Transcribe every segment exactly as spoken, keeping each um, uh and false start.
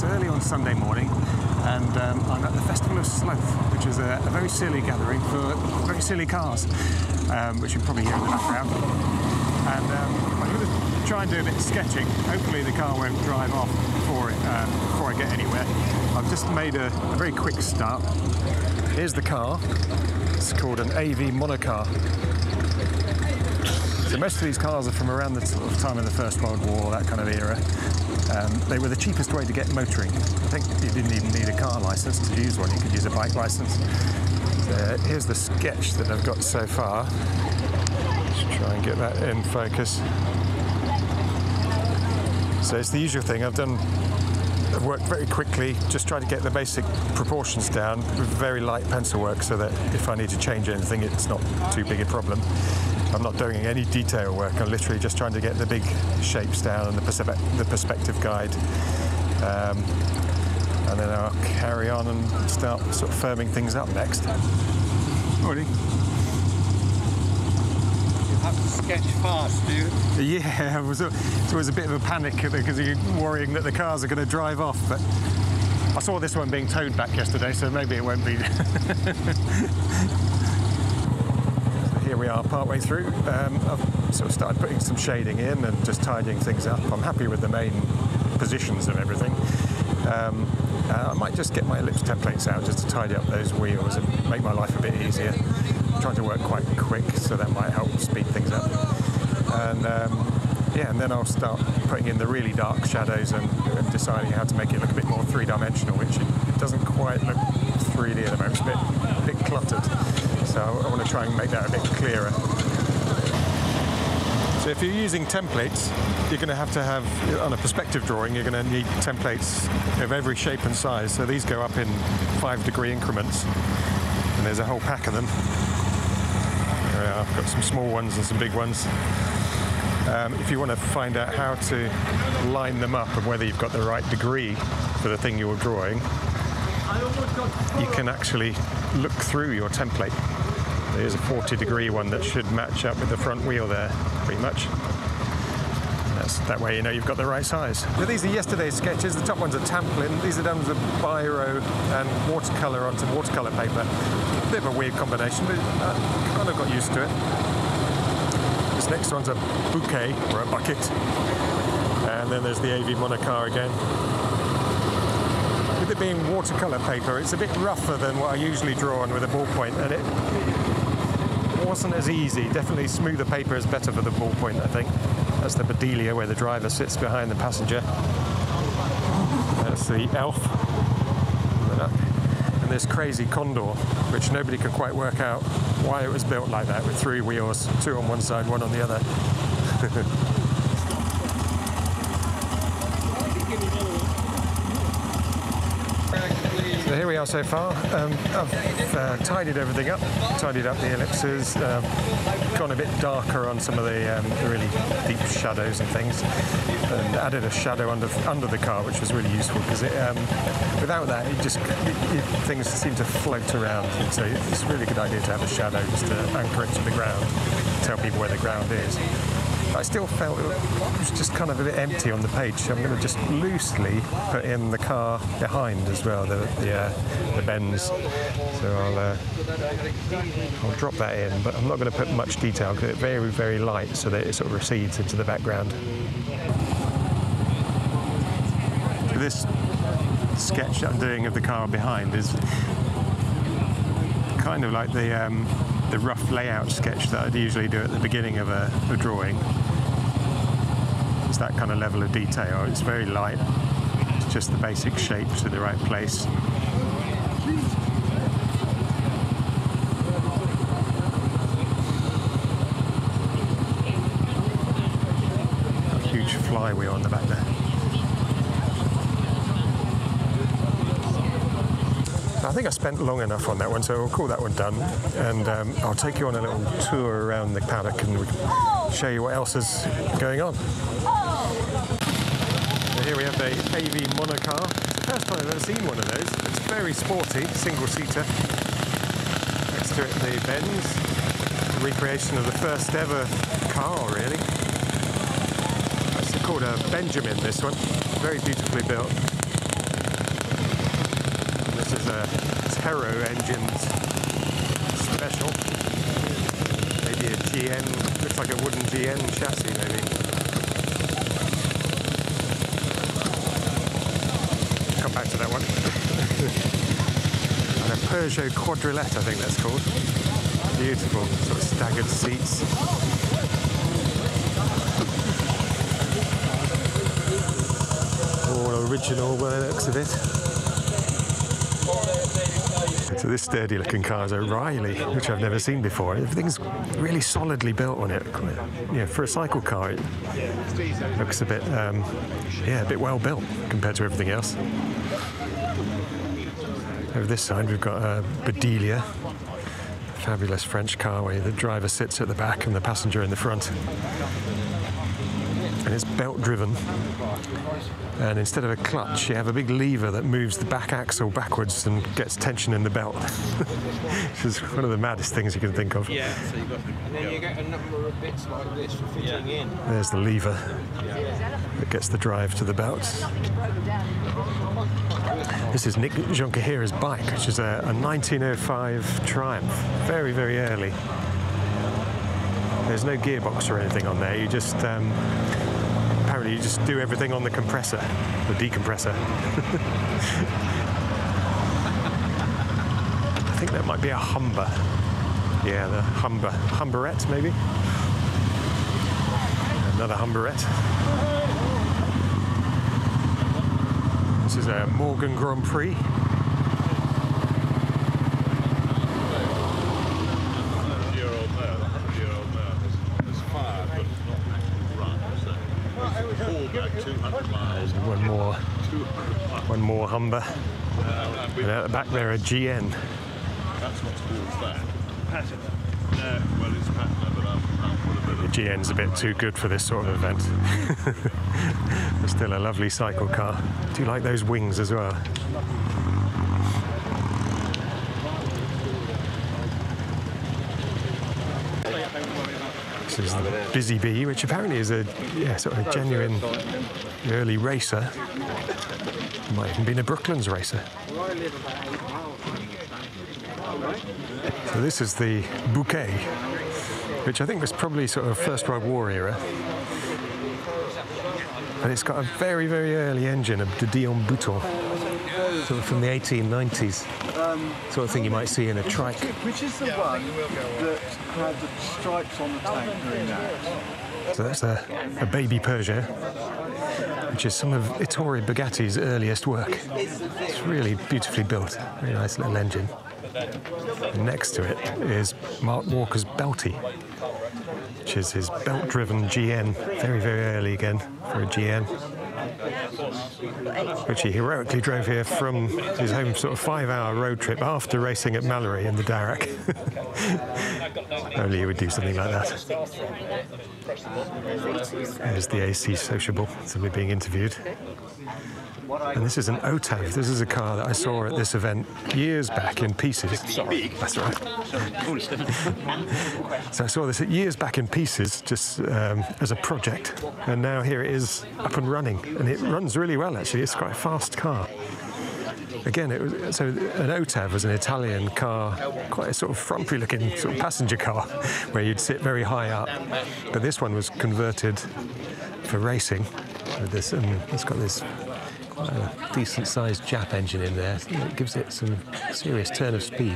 this early on Sunday morning, and um, I'm at the Festival of Slowth, which is a, a very silly gathering for very silly cars, um, which you can probably hear in the background. And um, I'm going to try and do a bit of sketching. Hopefully the car won't drive off before, it, um, before I get anywhere. I've just made a, a very quick start. Here's the car. It's called an A V Monocar. So most of these cars are from around the sort of time of the First World War, that kind of era. Um, they were the cheapest way to get motoring. I think you didn't even need a car licence to use one. You could use a bike licence. Uh, here's the sketch that I've got so far. Let's try and get that in focus. So it's the usual thing. I've done. I've worked very quickly, just try to get the basic proportions down with very light pencil work so that if I need to change anything, it's not too big a problem. I'm not doing any detail work, I'm literally just trying to get the big shapes down and the, perspe the perspective guide. Um, and then I'll carry on and start sort of firming things up next. Morning. Have to sketch fast, do you? Yeah, it was, a, it was a bit of a panic because you're worrying that the cars are going to drive off, but I saw this one being towed back yesterday, so maybe it won't be. So here we are, partway through. Um, I've sort of started putting some shading in and just tidying things up. I'm happy with the main positions of everything. Um, uh, I might just get my ellipse templates out just to tidy up those wheels and make my life a bit easier. Trying to work quite quick, so that might help speed things up. And um, yeah, and then I'll start putting in the really dark shadows and, and deciding how to make it look a bit more three-dimensional, which it, it doesn't quite look three D at the moment. It's a bit, a bit cluttered, so I want to try and make that a bit clearer. So if you're using templates, you're going to have to have, on a perspective drawing, you're going to need templates of every shape and size. So these go up in five-degree increments, and there's a whole pack of them. I've got some small ones and some big ones. Um, if you want to find out how to line them up and whether you've got the right degree for the thing you're drawing, you can actually look through your template. There's a forty degree one that should match up with the front wheel there, pretty much. That's, that way you know you've got the right size. Now, these are yesterday's sketches. The top ones are Tamplin. These are done with biro and watercolour onto watercolour paper. Bit of a weird combination, but I kind of got used to it. This next one's a bouquet, or a bucket. And then there's the A V Monocar again. With it being watercolour paper, it's a bit rougher than what I usually draw on with a ballpoint, and it wasn't as easy. Definitely smoother paper is better for the ballpoint, I think. That's the Bedelia, where the driver sits behind the passenger. That's the Elf. This crazy Condor, which nobody can quite work out why it was built like that, with three wheels, two on one side, one on the other. So here we are so far. Um, I've uh, tidied everything up, tidied up the ellipses, uh, gone a bit darker on some of the, um, the really deep shadows and things, and added a shadow under under the car, which was really useful because it. Um, Without that, it just, it, it, things seem to float around, and so it's a really good idea to have a shadow just to anchor it to the ground, tell people where the ground is. I still felt it was just kind of a bit empty on the page, so I'm going to just loosely put in the car behind as well, the, the, uh, the Benz. So I'll, uh, I'll drop that in, but I'm not going to put much detail because it's very, very light so that it sort of recedes into the background. This sketch that I'm doing of the car behind is kind of like the um, the rough layout sketch that I'd usually do at the beginning of a, a drawing. It's that kind of level of detail. It's very light. It's just the basic shapes in the right place. A huge flywheel on the back there. I think I spent long enough on that one, so we'll call that one done, and um, I'll take you on a little tour around the paddock and we can show you what else is going on. So here we have the A V Monocar. It's the first time I've ever seen one of those. It's very sporty, single-seater. Next to it, the Benz, the recreation of the first ever car, really. It's called a Benjamin, this one. Very beautifully built. uh, Tarot engines special. Maybe a G N, looks like a wooden G N chassis maybe. Come back to that one. And a Peugeot Quadrillette, I think that's called. Beautiful, sort of staggered seats. Original by the looks of it. So this sturdy looking car is O'Reilly, which I've never seen before. Everything's really solidly built on it. Yeah, for a cycle car it looks a bit, um, yeah, a bit well built compared to everything else. Over this side we've got a Bedelia, fabulous French car where the driver sits at the back and the passenger in the front. And it's belt driven, and instead of a clutch you have a big lever that moves the back axle backwards and gets tension in the belt, which is one of the maddest things you can think of. Yeah, so you've got to, and then you get a number of bits like this for fitting in. There's the lever that gets the drive to the belt. This is Nick Jonquehira's bike, which is a, a nineteen oh five Triumph, very, very early. There's no gearbox or anything on there, you just... Um, apparently you just do everything on the compressor, the decompressor. I think that might be a Humber. Yeah, the Humber. Humberette, maybe? Another Humberette. This is a Morgan Grand Prix. One more, one more Humber. Uh, and out the back there, a G N. That's what's called that. Patina. No, well, it's patina, but I'll, I'll the G N's a bit too good for this sort of event. It's still a lovely cycle car. Do you like those wings as well? Is the Busy Bee, which apparently is a yeah, sort of a genuine early racer. Might have even been a Brooklands racer. So this is the Bouquet, which I think was probably sort of First World War era. And it's got a very, very early engine of De Dion Bouton, sort of from the eighteen nineties. Sort of thing you might see in a trike. Which is the one that had the stripes on the tank during that? So that's a, a baby Peugeot, which is some of Ettore Bugatti's earliest work. It's really beautifully built, very nice little engine. And next to it is Mark Walker's Belty, which is his belt-driven G N, very, very early again for a G N. Which he heroically drove here from his home sort of five-hour road trip after racing at Montlhéry in the Darrac. Only he would do something like that. There's the A C sociable, somebody being interviewed. And this is an O TAV. This is a car that I saw at this event years back in pieces. Sorry. That's all right. So I saw this years back in pieces, just um, as a project, and now here it is up and running, and it runs really well actually. It's quite a fast car. Again, it was, so an O TAV was an Italian car, quite a sort of frumpy looking sort of passenger car, where you'd sit very high up. But this one was converted for racing with this, and it's got this Uh, decent-sized Jap engine in there. It gives it some serious turn of speed.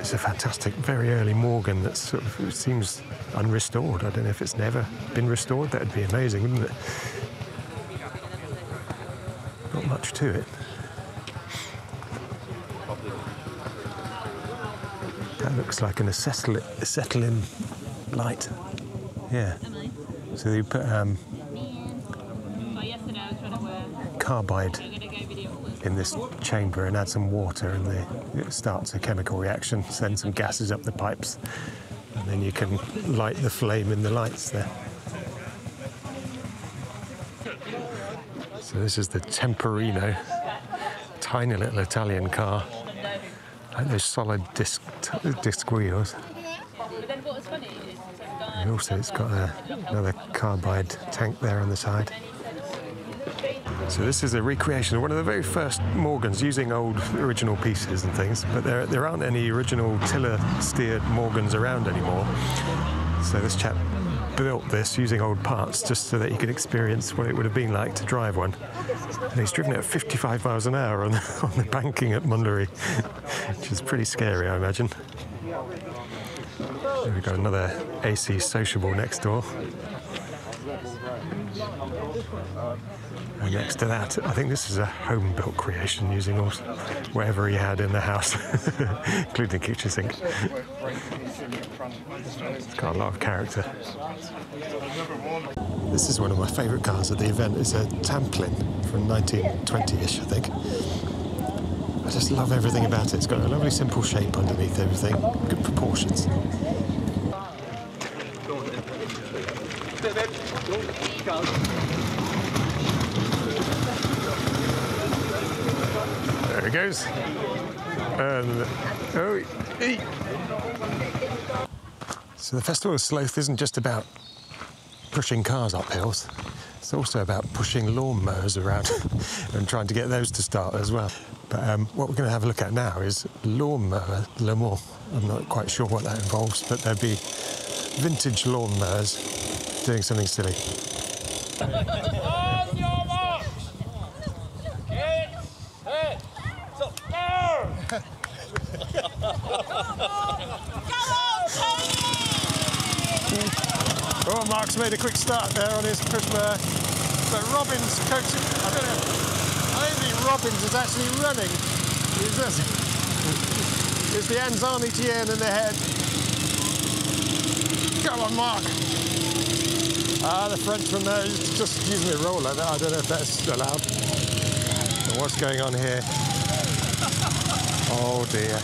It's a fantastic, very early Morgan that sort of seems unrestored. I don't know if it's never been restored. That would be amazing, wouldn't it? Not much to it. That looks like an acetylene, acetylene light. Yeah. So they put um, carbide in this chamber and add some water, and they, it starts a chemical reaction, send some gases up the pipes, and then you can light the flame in the lights there. So this is the Temporino, tiny little Italian car, like those solid disc, disc wheels. Also, it's got a, another carbide tank there on the side. So this is a recreation of one of the very first Morgans, using old original pieces and things, but there, there aren't any original tiller-steered Morgans around anymore. So this chap built this using old parts just so that he could experience what it would have been like to drive one. And he's driven it at fifty-five miles an hour on the, on the banking at Montlhéry, which is pretty scary, I imagine. There we've got another A C sociable next door. And next to that, I think this is a home-built creation using all, whatever he had in the house, including the kitchen sink. It's got a lot of character. This is one of my favourite cars at the event. It's a Tamplin from nineteen twenty-ish, I think. I just love everything about it. It's got a lovely simple shape underneath everything, good proportions. There it goes. And, oh, ee. So the Festival of Slowth isn't just about pushing cars up hills. It's also about pushing lawnmowers around and trying to get those to start as well. But um, what we're going to have a look at now is lawnmower Le Mans. I'm not quite sure what that involves, but there'll be vintage lawnmowers doing something silly. Oh, Mark's made a quick start there on his Prisma. But Robin's coaching, I don't know, maybe Robin's is actually running. Is this? Is the Anzani G N in the head. Come on, Mark. Ah, the Frenchman there, he's just using a roller. I don't know if that's allowed. But what's going on here? Oh, dear.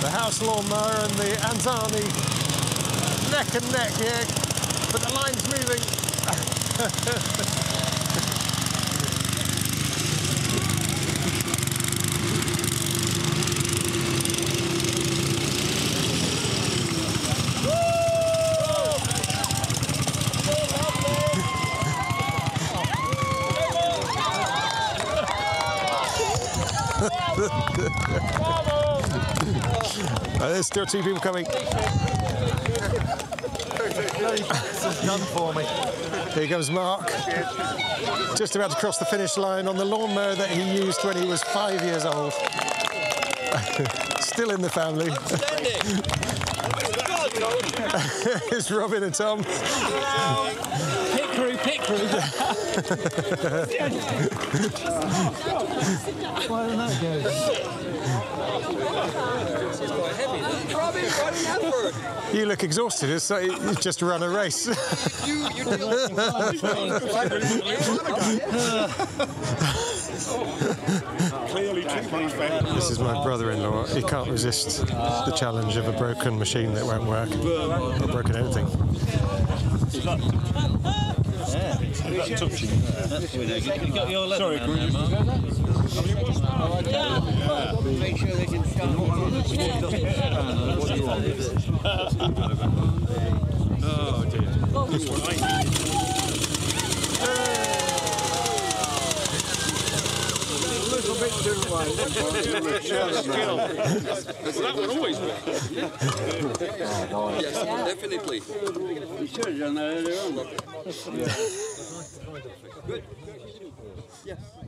The house lawnmower and the Anzani neck and neck here, but the line's moving. Uh, there's still two people coming. This is done for me. Here comes Mark. Just about to cross the finish line on the lawnmower that he used when he was five years old. Still in the family. It's Robin and Tom. Pick crew, pick crew. Why didn't that go? It's quite heavy, Robin. You look exhausted. It's like you've just run a race. you, you did like This is my brother-in-law. He can't resist the challenge of a broken machine that won't work, or broken anything. Sorry, make sure they can start. Oh dear. A little bit too wide. That would always work. Yes, definitely. We should have done that earlier on. Good. Yes.